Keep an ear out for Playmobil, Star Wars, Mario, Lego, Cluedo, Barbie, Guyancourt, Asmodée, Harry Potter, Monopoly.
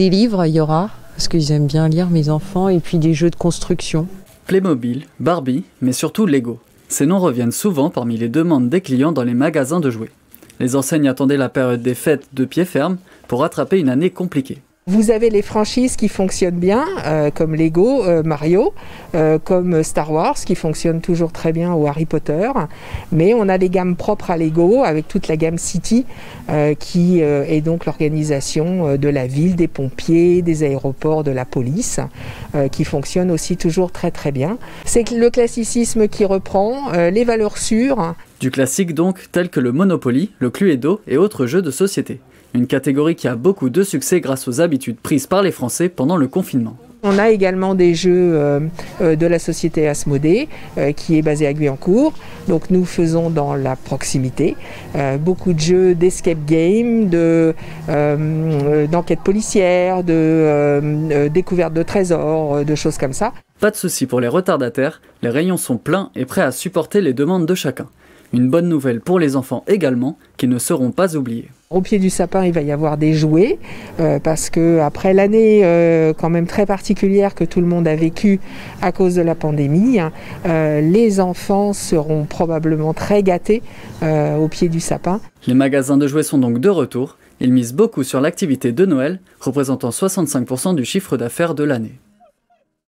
Des livres, il y aura, parce qu'ils aiment bien lire, mes enfants, et puis des jeux de construction. Playmobil, Barbie, mais surtout Lego. Ces noms reviennent souvent parmi les demandes des clients dans les magasins de jouets. Les enseignes attendaient la période des fêtes de pied ferme pour rattraper une année compliquée. Vous avez les franchises qui fonctionnent bien, comme Lego, Mario, comme Star Wars, qui fonctionne toujours très bien, ou Harry Potter. Mais on a des gammes propres à Lego, avec toute la gamme City, qui est donc l'organisation de la ville, des pompiers, des aéroports, de la police, qui fonctionne aussi toujours très très bien. C'est le classicisme qui reprend, les valeurs sûres. Du classique donc, tel que le Monopoly, le Cluedo et autres jeux de société. Une catégorie qui a beaucoup de succès grâce aux habitudes prises par les Français pendant le confinement. On a également des jeux de la société Asmodée qui est basée à Guyancourt. Donc nous faisons dans la proximité beaucoup de jeux d'escape game, d'enquête policière, de découverte de trésors, de choses comme ça. Pas de souci pour les retardataires, les rayons sont pleins et prêts à supporter les demandes de chacun. Une bonne nouvelle pour les enfants également, qui ne seront pas oubliés. Au pied du sapin, il va y avoir des jouets, parce que après l'année quand même très particulière que tout le monde a vécue à cause de la pandémie, les enfants seront probablement très gâtés au pied du sapin. Les magasins de jouets sont donc de retour. Ils misent beaucoup sur l'activité de Noël, représentant 65% du chiffre d'affaires de l'année.